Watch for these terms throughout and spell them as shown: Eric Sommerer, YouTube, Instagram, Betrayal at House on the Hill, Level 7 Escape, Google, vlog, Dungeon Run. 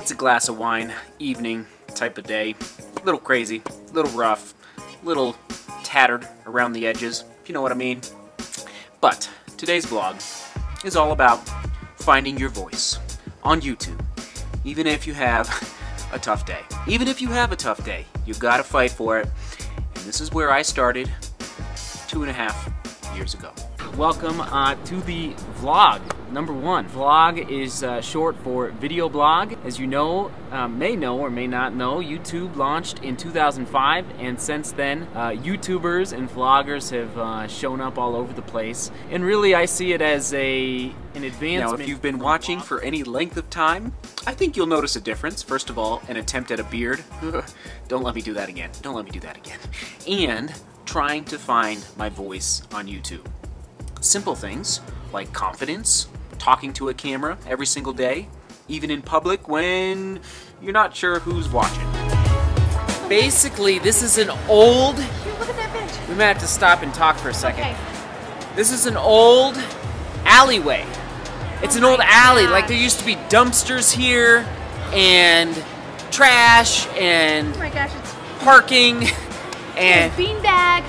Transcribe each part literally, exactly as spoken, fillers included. It's a glass of wine, evening type of day. A little crazy, a little rough, a little tattered around the edges, if you know what I mean. But today's vlog is all about finding your voice on YouTube, even if you have a tough day. Even if you have a tough day, you've got to fight for it. And this is where I started two and a half years ago. Welcome uh, to the vlog number one. Vlog is uh, short for video blog. As you know, uh, may know or may not know, YouTube launched in two thousand five, and since then uh, YouTubers and vloggers have uh, shown up all over the place, and really I see it as a an advancement. Now if you've been watching for any length of time, I think you'll notice a difference. First of all, an attempt at a beard. Don't let me do that again. Don't let me do that again. And trying to find my voice on YouTube. Simple things like confidence, talking to a camera every single day, even in public when you're not sure who's watching. Basically, this is an old... Dude, look at that bench. We might have to stop and talk for a second. Okay. This is an old alleyway. It's oh an old alley. Gosh. Like, there used to be dumpsters here and trash and oh my gosh, it's... parking and beanbags,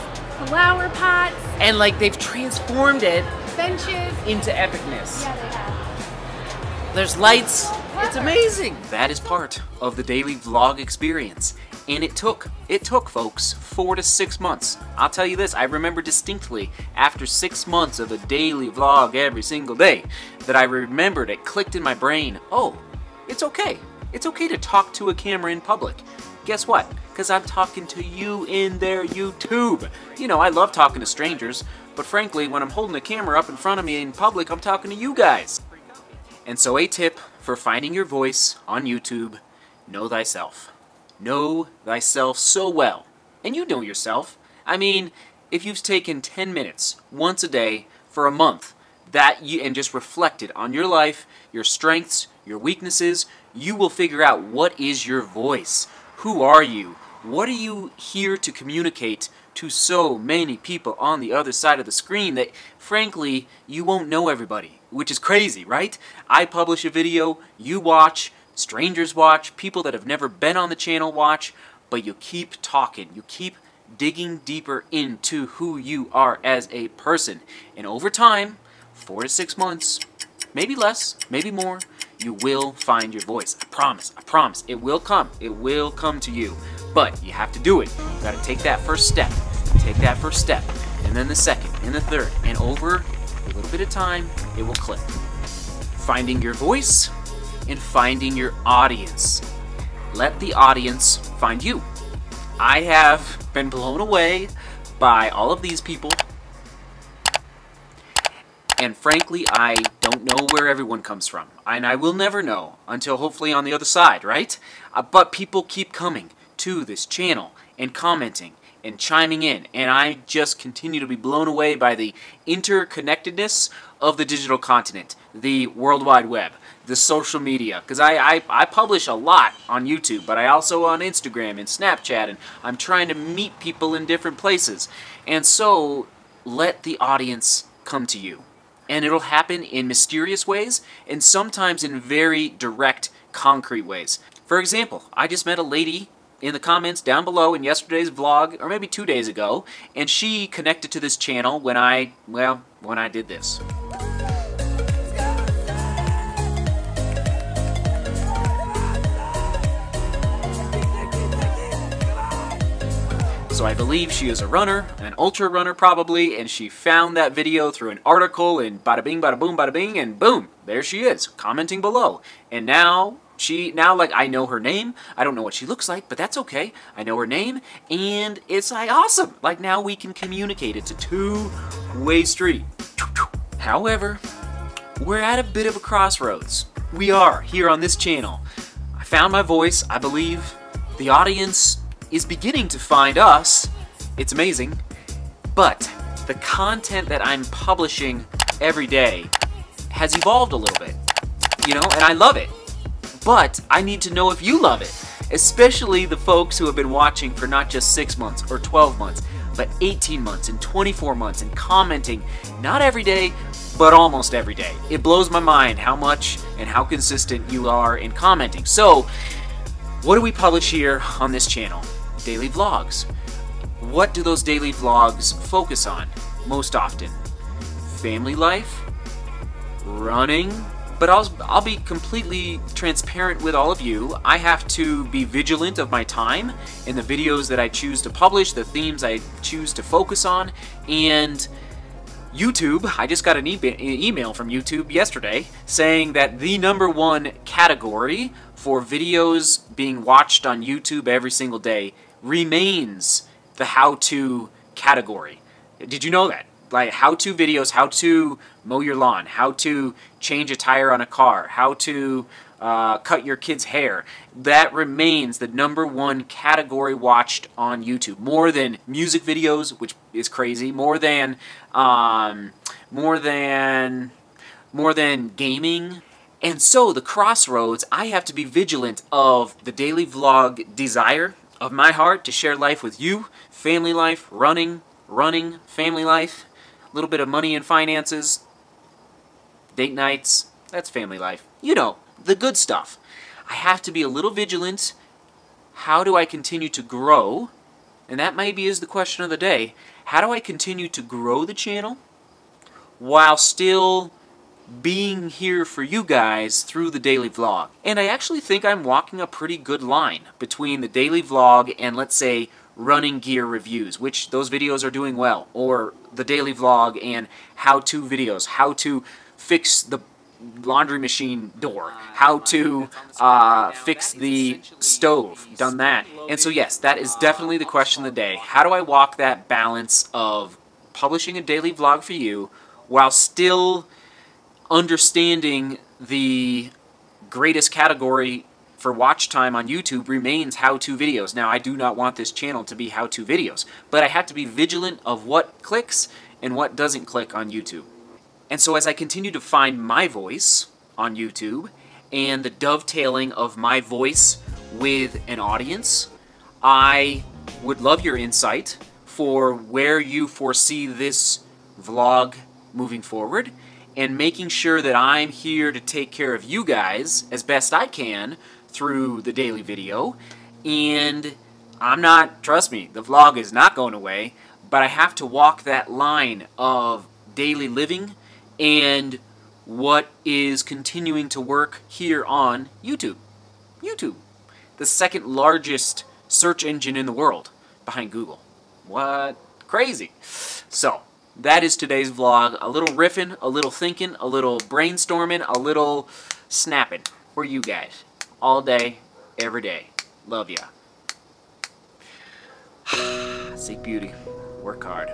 flower pots. And like, they've transformed it benches into epicness. Yeah, they have. There's lights. It's amazing. That is part of the daily vlog experience. And it took, it took folks four to six months. I'll tell you this, I remember distinctly after six months of a daily vlog every single day that I remembered, it clicked in my brain, oh, it's okay. It's okay to talk to a camera in public. Guess what? Because I'm talking to you in their YouTube. You know, I love talking to strangers, but frankly, when I'm holding a camera up in front of me in public, I'm talking to you guys. And so a tip for finding your voice on YouTube, know thyself. Know thyself so well. And you know yourself. I mean, if you've taken ten minutes once a day for a month, that you, and just reflected on your life, your strengths, your weaknesses, you will figure out what is your voice. Who are you? What are you here to communicate to so many people on the other side of the screen that, frankly, you won't know everybody, which is crazy, right? I publish a video, you watch, strangers watch, people that have never been on the channel watch, but you keep talking, you keep digging deeper into who you are as a person. And over time, four to six months, maybe less, maybe more, you will find your voice. I promise, I promise. It will come. It will come to you. But you have to do it. You gotta take that first step. Take that first step. And then the second, and the third. And over a little bit of time, it will click. Finding your voice and finding your audience. Let the audience find you. I have been blown away by all of these people. And frankly, I don't know where everyone comes from. And I will never know until hopefully on the other side, right? Uh, but people keep coming to this channel and commenting and chiming in. And I just continue to be blown away by the interconnectedness of the digital continent, the World Wide Web, the social media. Because I, I, I publish a lot on YouTube, but I also on Instagram and Snapchat. And I'm trying to meet people in different places. And so let the audience come to you. And it'll happen in mysterious ways, and sometimes in very direct, concrete ways. For example, I just met a lady in the comments down below in yesterday's vlog, or maybe two days ago, and she connected to this channel when I, well, when I did this. So I believe she is a runner, an ultra runner probably, and she found that video through an article and bada bing, bada boom, bada bing, and boom, there she is, commenting below. And now, she, now like I know her name, I don't know what she looks like, but that's okay, I know her name, and it's like awesome. Like now we can communicate, it's a two-way street. However, we're at a bit of a crossroads. We are, here on this channel. I found my voice, I believe, the audience is beginning to find us. It's amazing. But the content that I'm publishing every day has evolved a little bit, you know, and I love it. But I need to know if you love it. especially the folks who have been watching for not just six months or twelve months, but eighteen months and twenty-four months and commenting, not every day, but almost every day. It blows my mind how much and how consistent you are in commenting. So what do we publish here on this channel? Daily vlogs. What do those daily vlogs focus on most often? Family life, running, but I'll, I'll be completely transparent with all of you. I have to be vigilant of my time and the videos that I choose to publish, the themes I choose to focus on, and YouTube. I just got an, e an email from YouTube yesterday saying that the number one category for videos being watched on YouTube every single day remains the how-to category. Did you know that? Like how-to videos, how to mow your lawn, how to change a tire on a car, how to uh, cut your kid's hair. That remains the number one category watched on YouTube, more than music videos, which is crazy, more than um, more than more than gaming. And so the crossroads, I have to be vigilant of the daily vlog desire of my heart to share life with you, family life, running, running, family life, a little bit of money and finances, date nights, that's family life. You know, the good stuff. I have to be a little vigilant. How do I continue to grow? And that maybe is the question of the day. How do I continue to grow the channel while still being here for you guys through the daily vlog? And I actually think I'm walking a pretty good line between the daily vlog and, let's say, running gear reviews, which those videos are doing well, or the daily vlog and how-to videos, how to fix the laundry machine door, how to uh, fix the stove, done that. And so yes, that is definitely the question of the day. How do I walk that balance of publishing a daily vlog for you while still understanding the greatest category for watch time on YouTube remains how-to videos. Now, I do not want this channel to be how-to videos, but I have to be vigilant of what clicks and what doesn't click on YouTube. And so as I continue to find my voice on YouTube and the dovetailing of my voice with an audience, I would love your insight for where you foresee this vlog moving forward, and making sure that I'm here to take care of you guys as best I can through the daily video. And I'm not, trust me, the vlog is not going away, but I have to walk that line of daily living and what is continuing to work here on YouTube. YouTube, the second largest search engine in the world behind Google. What? Crazy. So that is today's vlog. A little riffing, a little thinking, a little brainstorming, a little snapping for you guys. All day, every day. Love ya. Seek beauty. Work hard.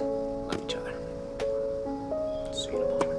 Love each other. See you tomorrow.